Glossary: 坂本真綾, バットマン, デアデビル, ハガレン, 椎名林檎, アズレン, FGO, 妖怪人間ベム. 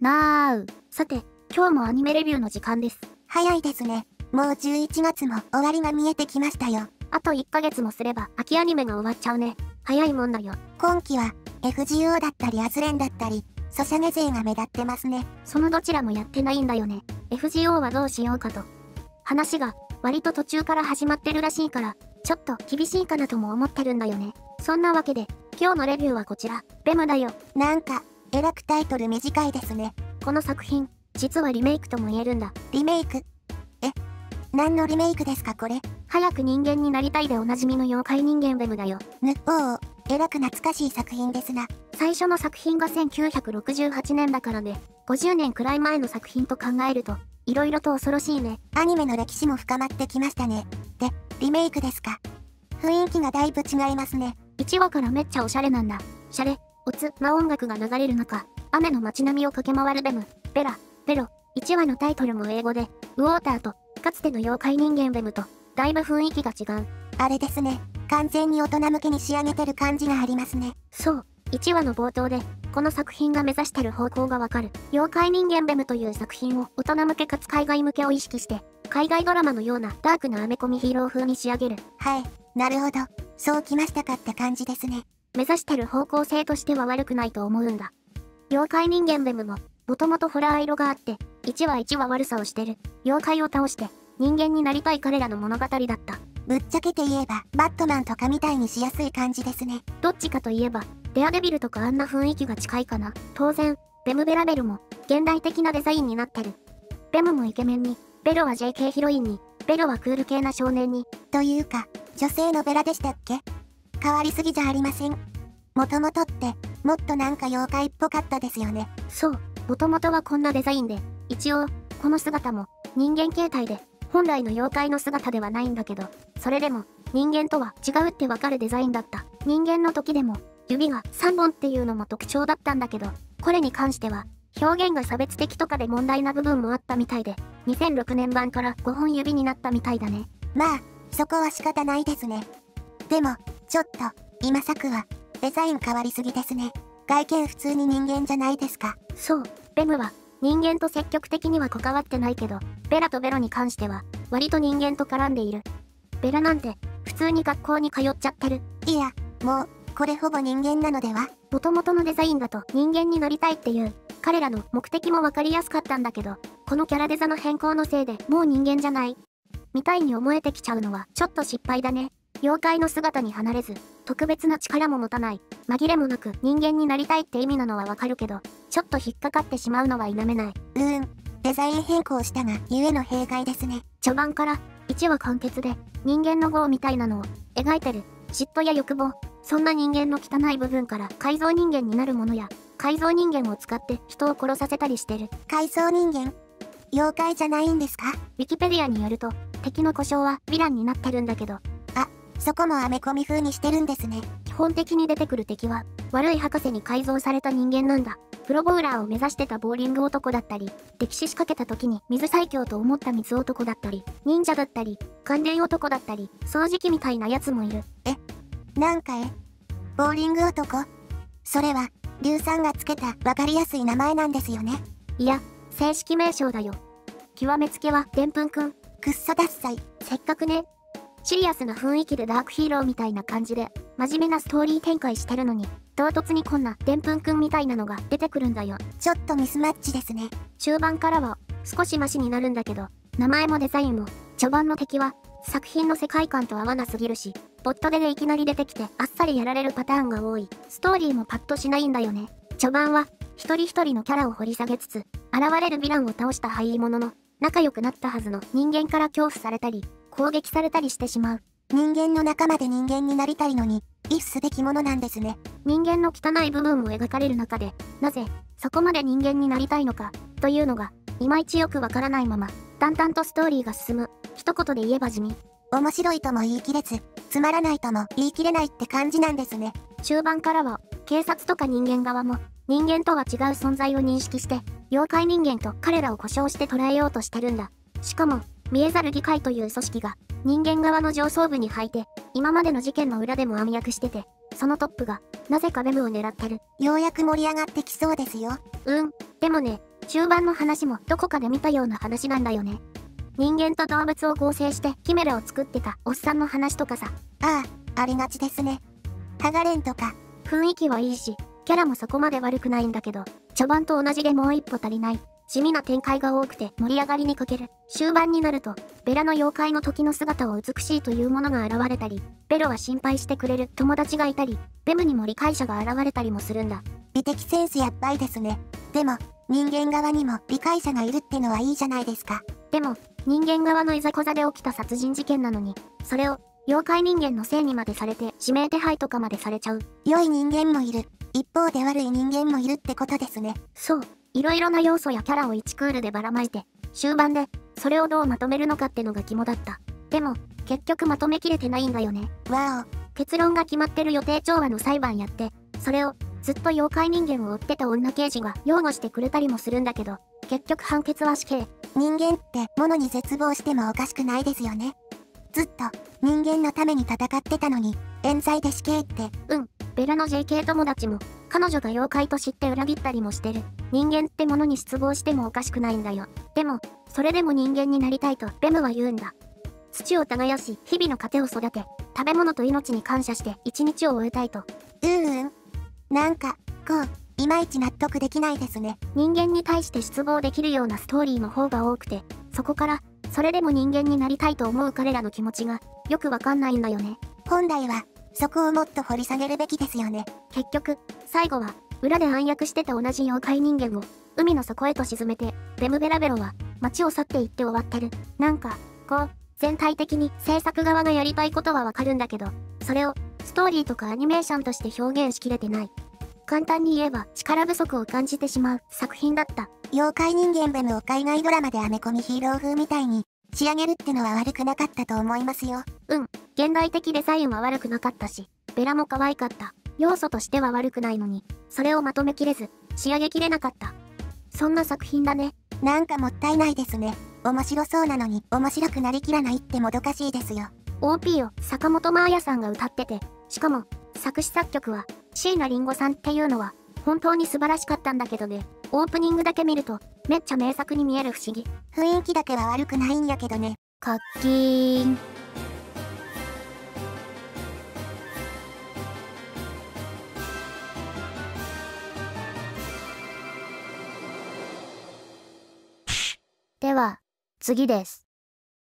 さて、今日もアニメレビューの時間です。早いですね。もう11月も終わりが見えてきましたよ。あと1ヶ月もすれば秋アニメが終わっちゃうね。早いもんだよ。今期は FGO だったりアズレンだったり、ソシャゲ勢が目立ってますね。そのどちらもやってないんだよね。FGO はどうしようかと。話が割と途中から始まってるらしいから、ちょっと厳しいかなとも思ってるんだよね。そんなわけで、今日のレビューはこちら、レムだよ。なんか、えらくタイトル短いですね。この作品、実はリメイクとも言えるんだ。リメイク？何のリメイクですかこれ。早く人間になりたいでおなじみの妖怪人間レムだよ。えらく懐かしい作品ですな。最初の作品が1968年だからね。50年くらい前の作品と考えると、いろいろと恐ろしいね。アニメの歴史も深まってきましたね。で、リメイクですか。雰囲気がだいぶ違いますね。1話からめっちゃおしゃれなんだ。シャレ、オツな音楽が流れる中、雨の街並みを駆け回るベム、ベラ、ベロ。1話のタイトルも英語で、ウォーターと、かつての妖怪人間ベムと、だいぶ雰囲気が違う。あれですね。完全に大人向けに仕上げてる感じがありますね。そう。1話の冒頭で、この作品が目指してる方向がわかる。妖怪人間ベムという作品を大人向けかつ海外向けを意識して、海外ドラマのようなダークなアメコミヒーロー風に仕上げる。はい、なるほど。そうきましたかって感じですね。目指してる方向性としては悪くないと思うんだ。妖怪人間ベムも、もともとホラー色があって、1話1話悪さをしてる。妖怪を倒して、人間になりたい彼らの物語だった。ぶっちゃけて言えば、バットマンとかみたいにしやすい感じですね。どっちかといえば、デアデビルとかあんな雰囲気が近いかな。当然、ベムベラベルも、現代的なデザインになってる。ベムもイケメンに、ベロは JK ヒロインに、ベロはクール系な少年に。というか、女性のベラでしたっけ？変わりすぎじゃありません？もともとって、もっとなんか妖怪っぽかったですよね。そう、もともとはこんなデザインで、一応、この姿も、人間形態で、本来の妖怪の姿ではないんだけど、それでも、人間とは違うってわかるデザインだった。人間の時でも、指が3本っていうのも特徴だったんだけど、これに関しては、表現が差別的とかで問題な部分もあったみたいで、2006年版から5本指になったみたいだね。まあ、そこは仕方ないですね。でも、ちょっと、今作は、デザイン変わりすぎですね。外見普通に人間じゃないですか。そう、ベムは、人間と積極的には関わってないけど、ベラとベロに関しては、割と人間と絡んでいる。ベラなんて、普通に学校に通っちゃってる。いや、もう、これほぼ人間なのでは？元々のデザインだと人間になりたいっていう、彼らの目的もわかりやすかったんだけど、このキャラデザの変更のせいでもう人間じゃない。みたいに思えてきちゃうのはちょっと失敗だね。妖怪の姿に離れず、特別な力も持たない。紛れもなく人間になりたいって意味なのはわかるけど、ちょっと引っかかってしまうのは否めない。デザイン変更したがゆえの弊害ですね。序盤から1話完結で人間の業みたいなのを描いてる。嫉妬や欲望。そんな人間の汚い部分から改造人間になるものや、改造人間を使って人を殺させたりしてる。改造人間？妖怪じゃないんですか？ウィキペディアによると、敵の故障はヴィランになってるんだけど。あ、そこもアメコミ風にしてるんですね。基本的に出てくる敵は、悪い博士に改造された人間なんだ。プロボウラーを目指してたボーリング男だったり、溺死しかけた時に水最強と思った水男だったり、忍者だったり、関連男だったり、掃除機みたいなやつもいる。ボーリング男？それは、硫酸がつけたわかりやすい名前なんですよね。いや、正式名称だよ。極めつけは、でんぷんくん。くっそダッサイ。せっかくね。シリアスな雰囲気でダークヒーローみたいな感じで、真面目なストーリー展開してるのに、唐突にこんなでんぷんくんみたいなのが出てくるんだよ。ちょっとミスマッチですね。中盤からは、少しマシになるんだけど、名前もデザインも、序盤の敵は、作品の世界観と合わなすぎるし、ボットでいきなり出てきてあっさりやられるパターンが多い。ストーリーもパッとしないんだよね。序盤は、一人一人のキャラを掘り下げつつ、現れるヴィランを倒したはいいものの、仲良くなったはずの人間から恐怖されたり、攻撃されたりしてしまう。人間の仲間で人間になりたいのに、畏怖すべきものなんですね。人間の汚い部分も描かれる中で、なぜ、そこまで人間になりたいのか、というのが、いまいちよくわからないまま、淡々とストーリーが進む。一言で言えば地味。面白いとも言い切れず、つまらないとも言い切れないって感じなんですね。終盤からは、警察とか人間側も、人間とは違う存在を認識して、妖怪人間と彼らを呼称して捉えようとしてるんだ。しかも、見えざる議会という組織が、人間側の上層部に入って、今までの事件の裏でも暗躍してて、そのトップが、なぜかベムを狙ってる。ようやく盛り上がってきそうですよ。でもね、中盤の話もどこかで見たような話なんだよね。人間と動物を合成してキメラを作ってたおっさんの話とかさ。ああ、ありがちですね。ハガレンとか。雰囲気はいいし、キャラもそこまで悪くないんだけど、序盤と同じでもう一歩足りない。地味な展開が多くて盛り上がりに欠ける。終盤になると、ベラの妖怪の時の姿を美しいというものが現れたり、ベロは心配してくれる友達がいたり、ベムにも理解者が現れたりもするんだ。美的センスやっぱりですね。でも、人間側にも理解者がいるってのはいいじゃないですか。でも、人間側のいざこざで起きた殺人事件なのに、それを妖怪人間のせいにまでされて指名手配とかまでされちゃう。良い人間もいる。一方で悪い人間もいるってことですね。そう。いろいろな要素やキャラを1クールでばらまいて、終盤でそれをどうまとめるのかってのが肝だった。でも、結局まとめきれてないんだよね。わお。結論が決まってる予定調和の裁判やって、それをずっと妖怪人間を追ってた女刑事が擁護してくれたりもするんだけど、結局判決は死刑。人間ってものに絶望してもおかしくないですよね。ずっと人間のために戦ってたのに、冤罪で死刑って。ベラの JK 友達も、彼女が妖怪と知って裏切ったりもしてる。人間ってものに失望してもおかしくないんだよ。でも、それでも人間になりたいとベムは言うんだ。土を耕し、日々の糧を育て、食べ物と命に感謝して一日を終えたいと。なんか、いまいち納得できないですね。人間に対して失望できるようなストーリーの方が多くて、そこから、それでも人間になりたいと思う彼らの気持ちが、よくわかんないんだよね。本来は、そこをもっと掘り下げるべきですよね。結局、最後は、裏で暗躍してた同じ妖怪人間を、海の底へと沈めて、ベムベラベロは、街を去っていって終わってる。なんか、全体的に制作側がやりたいことはわかるんだけど、それを、ストーリーとかアニメーションとして表現しきれてない。簡単に言えば、力不足を感じてしまう作品だった。妖怪人間ベムを海外ドラマでアメコミヒーロー風みたいに、仕上げるってのは悪くなかったと思いますよ。現代的デザインは悪くなかったし、ベラも可愛かった。要素としては悪くないのに、それをまとめきれず、仕上げきれなかった。そんな作品だね。なんかもったいないですね。面白そうなのに、面白くなりきらないってもどかしいですよ。OP を坂本真綾さんが歌ってて、しかも、作詞作曲は、椎名林檎さんっていうのは、本当に素晴らしかったんだけどね。オープニングだけ見ると、めっちゃ名作に見える不思議。雰囲気だけは悪くないんやけどね。カッキーン。では、次です。